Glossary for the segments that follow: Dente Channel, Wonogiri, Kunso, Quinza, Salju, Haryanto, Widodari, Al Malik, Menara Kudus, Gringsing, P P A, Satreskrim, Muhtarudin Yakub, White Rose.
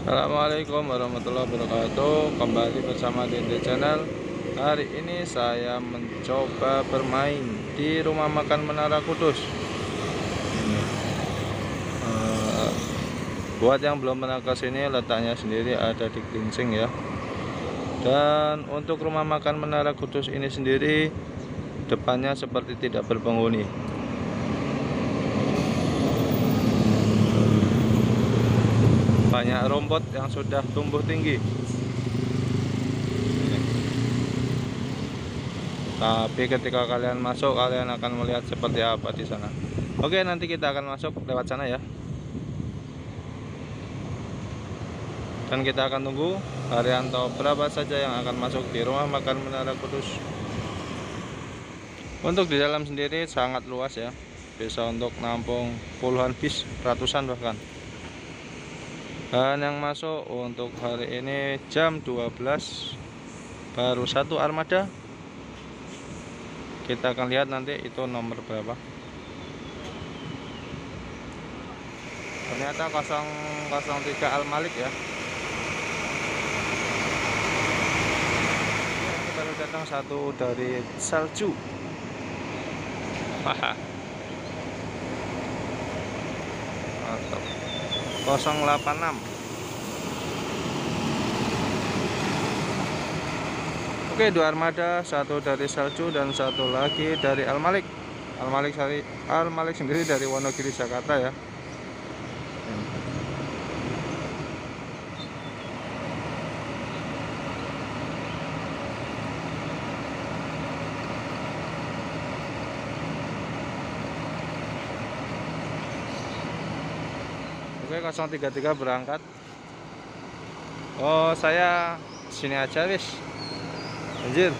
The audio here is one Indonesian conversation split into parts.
Assalamualaikum warahmatullahi wabarakatuh. Kembali bersama Dente Channel. Hari ini saya mencoba bermain di rumah makan Menara Kudus. Buat yang belum pernah kesini, letaknya sendiri ada di Gringsing ya. Dan untuk rumah makan Menara Kudus ini sendiri depannya seperti tidak berpenghuni. Banyak rumput yang sudah tumbuh tinggi, tapi ketika kalian masuk, kalian akan melihat seperti apa di sana. Oke, nanti kita akan masuk lewat sana ya, dan kita akan tunggu Haryanto berapa saja yang akan masuk di rumah makan Menara Kudus. Untuk di dalam sendiri sangat luas ya, bisa untuk nampung puluhan bis, ratusan bahkan. Dan yang masuk untuk hari ini jam 12 baru satu armada. Kita akan lihat nanti itu nomor berapa. Ternyata 003 Al Malik ya. Ini baru datang satu dari Salju. Mantap. 086. Oke, dua armada, satu dari Salju dan satu lagi dari Al Malik. Al Malik sendiri dari Wonogiri, Jakarta ya. Oke, 033 berangkat. Oh, saya sini aja wis. Anjir.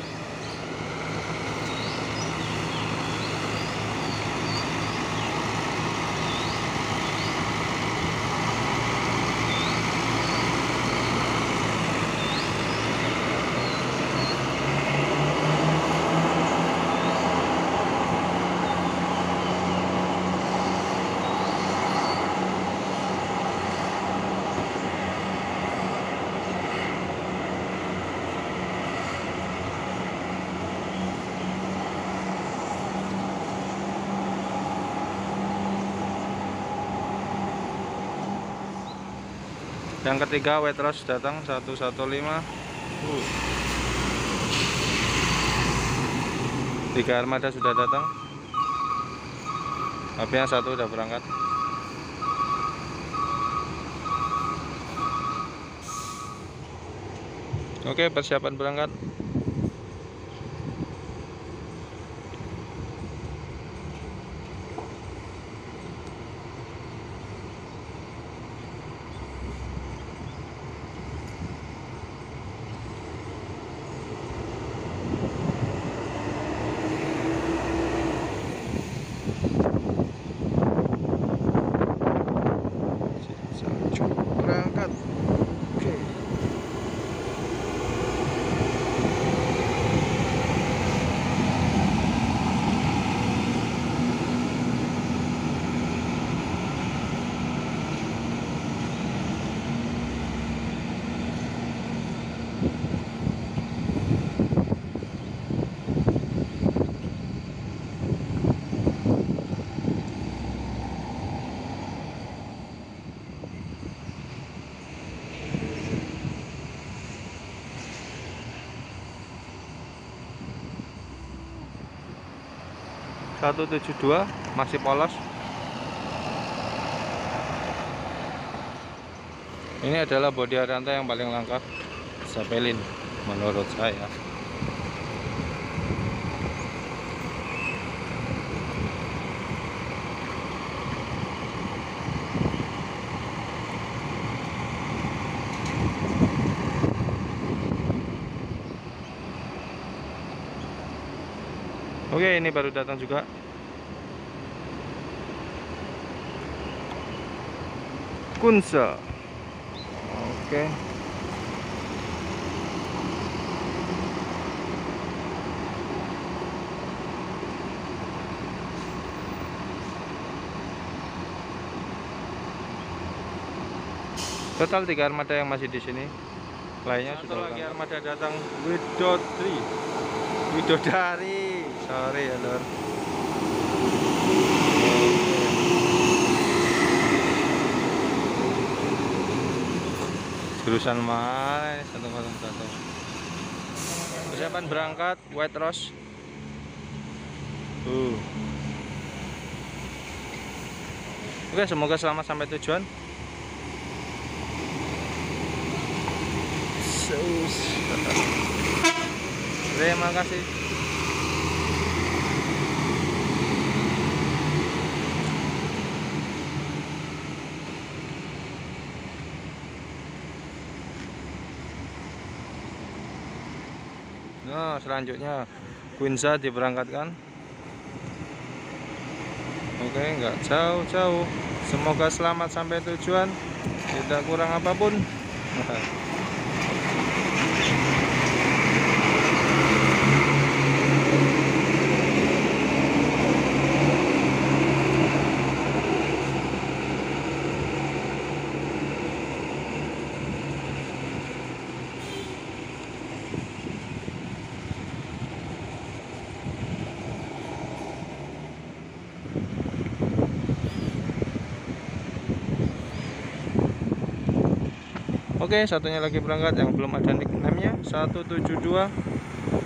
Yang ketiga White Rose datang 115. Tiga armada sudah datang, tapi yang satu udah berangkat. Oke, persiapan berangkat. Satu 72 masih polos. Ini adalah bodi Haryanto yang paling langka sepelin menurut saya. Oke, ini baru datang juga. Kunso. Oke. Total 3 armada yang masih di sini. Lainnya satu sudah lagi armada datang, Widodari. Sorry ya Lur. Jurusan mana ini? 101. Persiapan berangkat White Rose. Oke, semoga selamat sampai tujuan. Terima kasih. Nah, selanjutnya Quinza diberangkatkan. Oke, nggak jauh-jauh. Semoga selamat sampai tujuan. Tidak kurang apapun. Oke, satunya lagi berangkat yang belum ada nickname-nya, 172.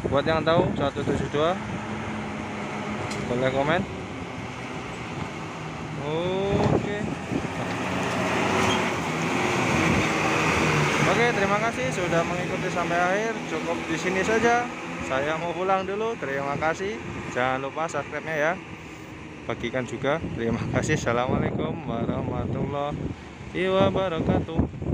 Buat yang tahu 172 boleh komen. Oke, terima kasih sudah mengikuti sampai akhir. Cukup di sini saja. Saya mau pulang dulu. Terima kasih. Jangan lupa subscribe-nya ya. Bagikan juga. Terima kasih. Assalamualaikum warahmatullahi wabarakatuh.